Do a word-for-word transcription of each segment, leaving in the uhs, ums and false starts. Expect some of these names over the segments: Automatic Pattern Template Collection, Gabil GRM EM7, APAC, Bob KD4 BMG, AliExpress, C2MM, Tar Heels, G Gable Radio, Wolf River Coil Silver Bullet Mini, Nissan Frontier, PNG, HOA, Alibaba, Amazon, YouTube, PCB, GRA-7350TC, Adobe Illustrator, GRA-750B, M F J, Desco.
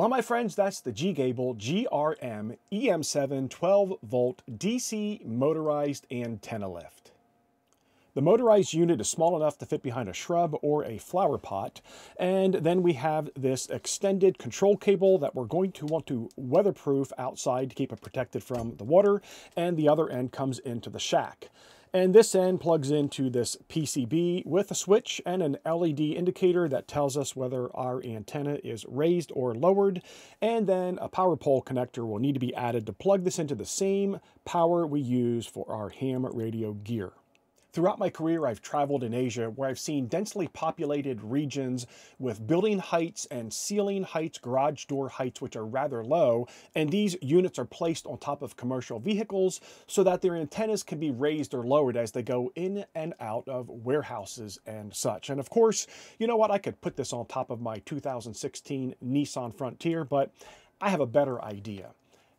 Well, my friends, that's the Gabil G R M E M seven twelve volt D C motorized and ten lift. The motorized unit is small enough to fit behind a shrub or a flower pot. And then we have this extended control cable that we're going to want to weatherproof outside to keep it protected from the water. And the other end comes into the shack. And this end plugs into this P C B with a switch and an L E D indicator that tells us whether our antenna is raised or lowered. And then a power pole connector will need to be added to plug this into the same power we use for our ham radio gear. Throughout my career, I've traveled in Asia where I've seen densely populated regions with building heights and ceiling heights, garage door heights, which are rather low. And these units are placed on top of commercial vehicles so that their antennas can be raised or lowered as they go in and out of warehouses and such. And of course, you know what? I could put this on top of my two thousand sixteen Nissan Frontier, but I have a better idea.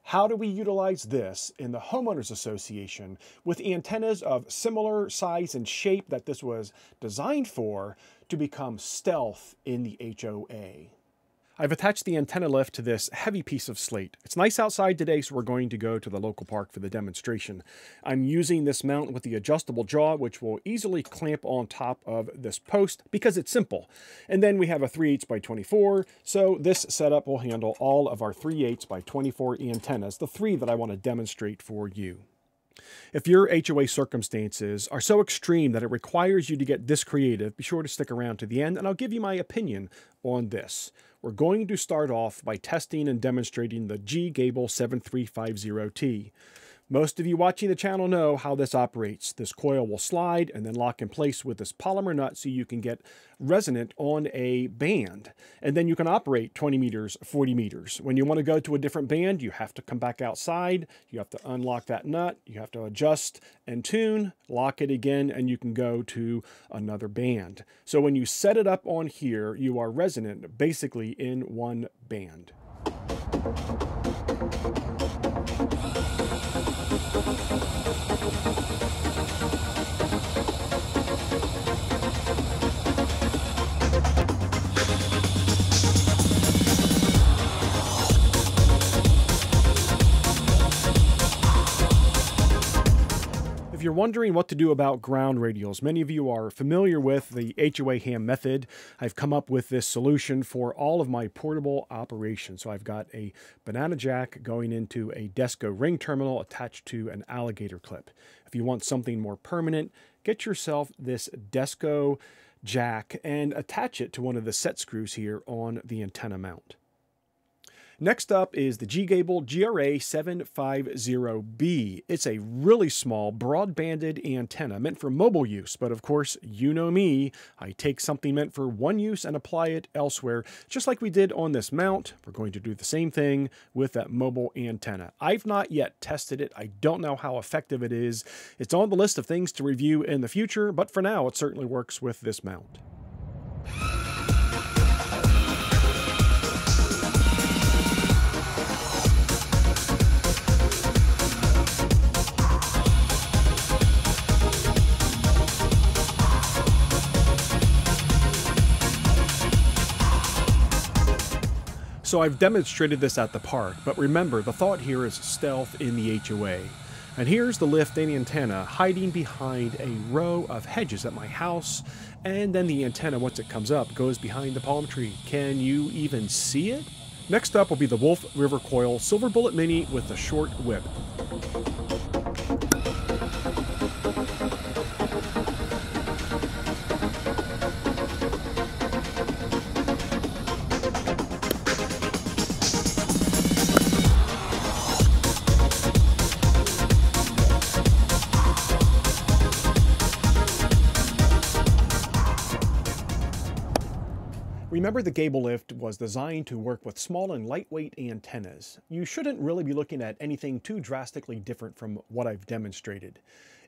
How do we utilize this in the Homeowners Association with antennas of similar size and shape that this was designed for to become stealth in the H O A? I've attached the antenna lift to this heavy piece of slate. It's nice outside today, so we're going to go to the local park for the demonstration. I'm using this mount with the adjustable jaw, which will easily clamp on top of this post because it's simple. And then we have a three eighths by twenty-four, so this setup will handle all of our three eighths by twenty-four antennas, the three that I want to demonstrate for you. If your H O A circumstances are so extreme that it requires you to get this creative, be sure to stick around to the end and I'll give you my opinion on this. We're going to start off by testing and demonstrating the Gabil seven three five zero T. Most of you watching the channel know how this operates. This coil will slide and then lock in place with this polymer nut so you can get resonant on a band. And then you can operate twenty meters, forty meters. When you want to go to a different band, you have to come back outside. You have to unlock that nut. You have to adjust and tune, lock it again, and you can go to another band. So when you set it up on here, you are resonant basically in one band. If you're wondering what to do about ground radials, many of you are familiar with the H O A ham method. I've come up with this solution for all of my portable operations. So I've got a banana jack going into a Desco ring terminal attached to an alligator clip. If you want something more permanent, get yourself this Desco jack and attach it to one of the set screws here on the antenna mount. Next up is the Gabil G R A seven fifty B. It's a really small, broad-banded antenna meant for mobile use, but of course, you know me, I take something meant for one use and apply it elsewhere, just like we did on this mount. We're going to do the same thing with that mobile antenna. I've not yet tested it. I don't know how effective it is. It's on the list of things to review in the future, but for now, it certainly works with this mount. So I've demonstrated this at the park, but remember, the thought here is stealth in the H O A. And here's the lift and antenna hiding behind a row of hedges at my house. And then the antenna, once it comes up, goes behind the palm tree. Can you even see it? Next up will be the Wolf River Coil Silver Bullet Mini with the short whip. Remember, the Gabil lift was designed to work with small and lightweight antennas. You shouldn't really be looking at anything too drastically different from what I've demonstrated.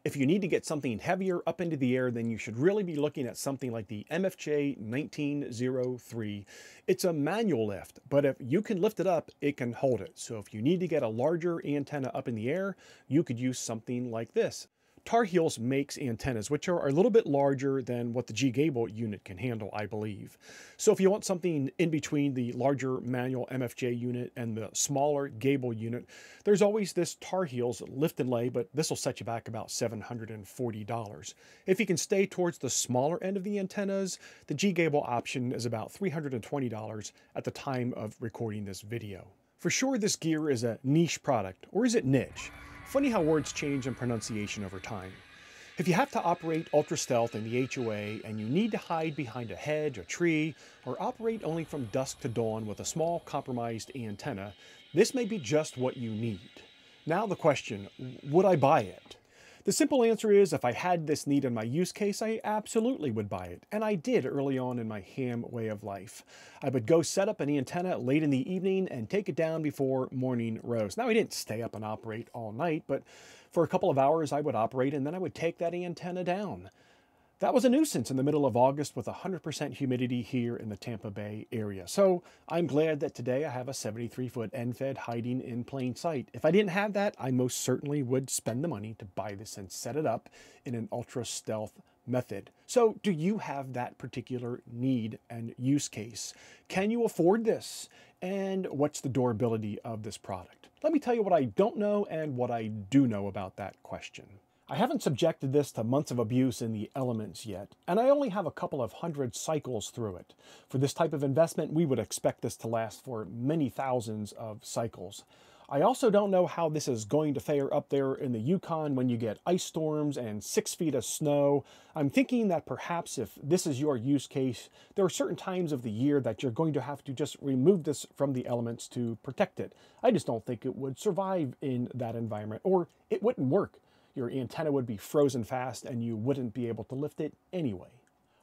If you need to get something heavier up into the air, then you should really be looking at something like the M F J nineteen oh three. It's a manual lift, but if you can lift it up, it can hold it. So if you need to get a larger antenna up in the air, you could use something like this. Tar Heels makes antennas, which are a little bit larger than what the G Gable unit can handle, I believe. So if you want something in between the larger manual M F J unit and the smaller Gable unit, there's always this Tar Heels lift and lay, but this will set you back about seven hundred forty dollars. If you can stay towards the smaller end of the antennas, the G Gable option is about three hundred twenty dollars at the time of recording this video. For sure, this gear is a niche product, or is it niche? Funny how words change in pronunciation over time. If you have to operate ultra stealth in the H O A and you need to hide behind a hedge, a tree, or operate only from dusk to dawn with a small compromised antenna, this may be just what you need. Now the question, would I buy it? The simple answer is, if I had this need in my use case, I absolutely would buy it, and I did early on in my ham way of life. I would go set up an antenna late in the evening and take it down before morning rose. Now, I didn't stay up and operate all night, but for a couple of hours I would operate, and then I would take that antenna down. That was a nuisance in the middle of August with one hundred percent humidity here in the Tampa Bay area. So I'm glad that today I have a seventy-three foot N F E D hiding in plain sight. If I didn't have that, I most certainly would spend the money to buy this and set it up in an ultra stealth method. So do you have that particular need and use case? Can you afford this? And what's the durability of this product? Let me tell you what I don't know and what I do know about that question. I haven't subjected this to months of abuse in the elements yet, and I only have a couple of hundred cycles through it. For this type of investment, we would expect this to last for many thousands of cycles. I also don't know how this is going to fare up there in the Yukon when you get ice storms and six feet of snow. I'm thinking that perhaps if this is your use case, there are certain times of the year that you're going to have to just remove this from the elements to protect it. I just don't think it would survive in that environment, or it wouldn't work. Your antenna would be frozen fast and you wouldn't be able to lift it anyway.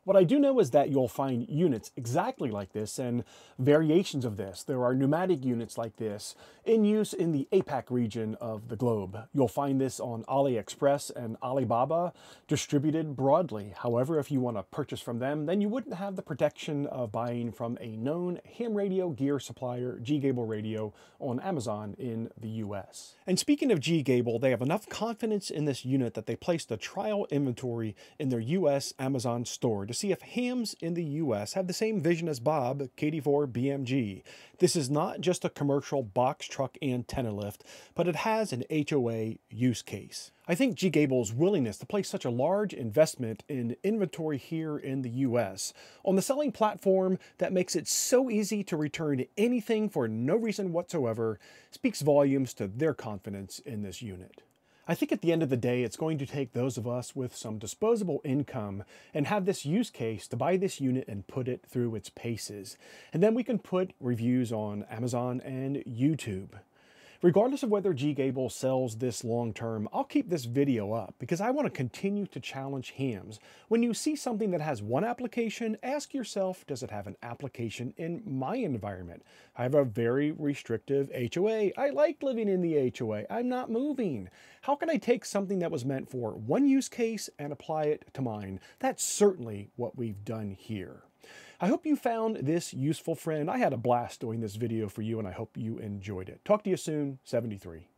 What I do know is that you'll find units exactly like this and variations of this. There are pneumatic units like this in use in the APAC region of the globe. You'll find this on AliExpress and Alibaba, distributed broadly. However, if you want to purchase from them, then you wouldn't have the protection of buying from a known ham radio gear supplier, G Gable Radio, on Amazon in the U S. And speaking of G Gable, they have enough confidence in this unit that they placed a trial inventory in their U S Amazon store to see if hams in the U S have the same vision as Bob K D four B M G. This is not just a commercial box truck antenna lift, but it has an H O A use case. I think G Gable's willingness to place such a large investment in inventory here in the U S on the selling platform that makes it so easy to return anything for no reason whatsoever speaks volumes to their confidence in this unit. I think at the end of the day, it's going to take those of us with some disposable income and have this use case to buy this unit and put it through its paces. And then we can put reviews on Amazon and YouTube. Regardless of whether G Gable sells this long-term, I'll keep this video up because I want to continue to challenge hams. When you see something that has one application, ask yourself, does it have an application in my environment? I have a very restrictive H O A. I like living in the H O A. I'm not moving. How can I take something that was meant for one use case and apply it to mine? That's certainly what we've done here. I hope you found this useful, friend. I had a blast doing this video for you, and I hope you enjoyed it. Talk to you soon, seventy-three.